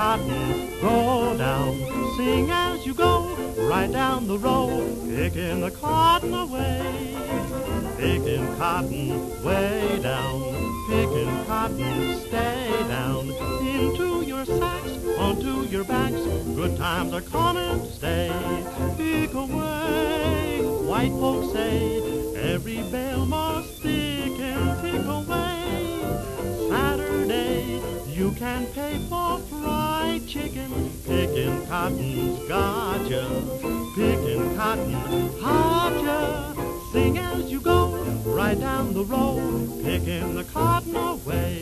cotton. Go down, sing as you go, right down the row, picking the cotton away. Picking cotton way down, picking cotton stay down. Into your sacks, onto your backs, good times are coming to stay. Pick away, white folks say, every bale must stick and pick away. Saturday, you can pay for fried chicken. Picking cotton's got ya, picking cotton hot ya. Sing as you go, right down the road, picking the cotton away.